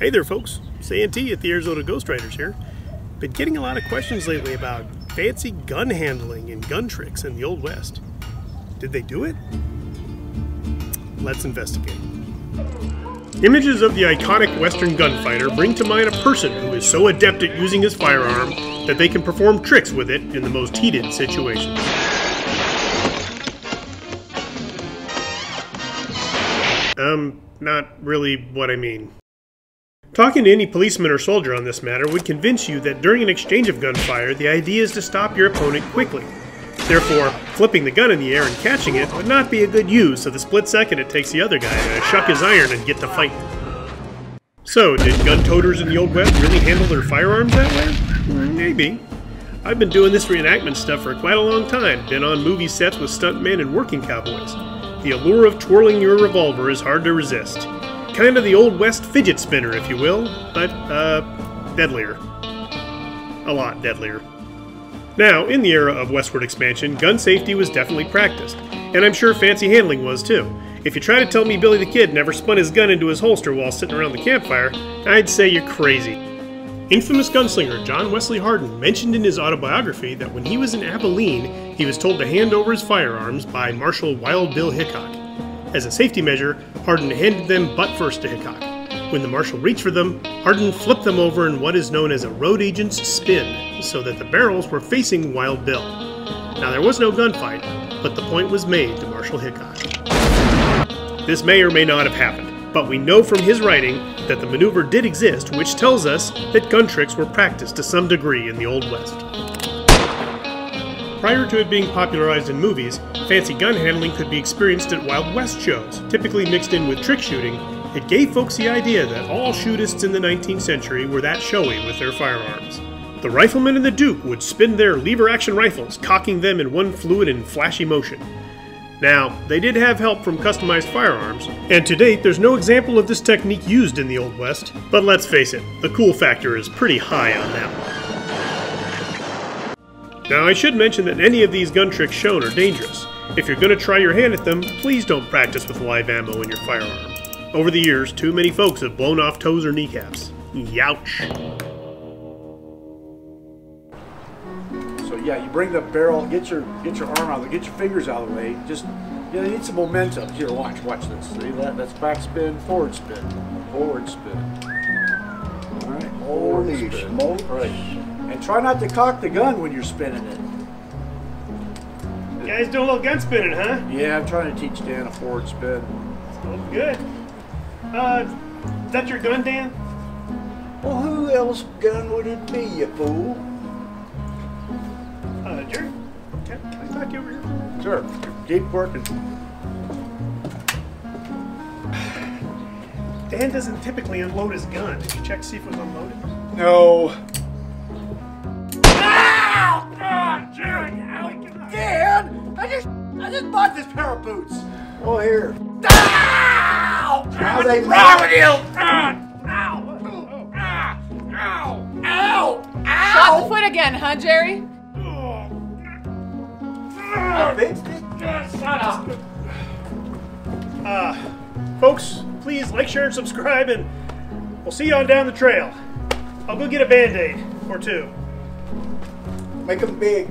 Hey there folks, Santee at the Arizona Ghost Riders here. Been getting a lot of questions lately about fancy gun handling and gun tricks in the Old West. Did they do it? Let's investigate. Images of the iconic Western gunfighter bring to mind a person who is so adept at using his firearm that they can perform tricks with it in the most heated situations. Not really what I mean. Talking to any policeman or soldier on this matter would convince you that during an exchange of gunfire, the idea is to stop your opponent quickly. Therefore, flipping the gun in the air and catching it would not be a good use of the split second it takes the other guy to shuck his iron and get to fight. So, did gun-toters in the Old West really handle their firearms that way? Maybe. I've been doing this reenactment stuff for quite a long time, been on movie sets with stuntmen and working cowboys. The allure of twirling your revolver is hard to resist. Kind of the Old West fidget spinner, if you will, but, deadlier. A lot deadlier. Now, in the era of westward expansion, gun safety was definitely practiced, and I'm sure fancy handling was too. If you try to tell me Billy the Kid never spun his gun into his holster while sitting around the campfire, I'd say you're crazy. Infamous gunslinger John Wesley Hardin mentioned in his autobiography that when he was in Abilene, he was told to hand over his firearms by Marshal Wild Bill Hickok. As a safety measure, Hardin handed them butt-first to Hickok. When the marshal reached for them, Hardin flipped them over in what is known as a Road Agent's Spin, so that the barrels were facing Wild Bill. Now, there was no gunfight, but the point was made to Marshal Hickok. This may or may not have happened, but we know from his writing that the maneuver did exist, which tells us that gun tricks were practiced to some degree in the Old West. Prior to it being popularized in movies, fancy gun handling could be experienced at Wild West shows, typically mixed in with trick shooting. It gave folks the idea that all shootists in the 19th century were that showy with their firearms. The Rifleman and the Duke would spin their lever-action rifles, cocking them in one fluid and flashy motion. Now, they did have help from customized firearms, and to date there's no example of this technique used in the Old West, but let's face it, the cool factor is pretty high on that one. Now, I should mention that any of these gun tricks shown are dangerous. If you're going to try your hand at them, please don't practice with live ammo in your firearm. Over the years, too many folks have blown off toes or kneecaps. Youch. So yeah, you bring the barrel, get your arm out of the way, get your fingers out of the way. Just, you know, you need some momentum. Here, watch this. See that? That's backspin, forward spin, forward spin. All right, holy smoke! Right. And try not to cock the gun when you're spinning it. You guys doing a little gun spinning, huh? Yeah, I'm trying to teach Dan a forward spin. Oh, good. Is that your gun, Dan? Well, who else's gun would it be, you fool? Jerry, can I knock you over here? Sure. Keep working. Dan doesn't typically unload his gun. Did you check to see if it was unloaded? No. Dan, I just bought this pair of boots. Oh, here. Ow! How they wrong with you? Ow! Ow! Ow! Ow! Shot the foot again, huh, Jerry? I fixed it. Shut up. Folks, please like, share, and subscribe, and we'll see you on down the trail. I'll go get a Band-Aid or two. Make them big.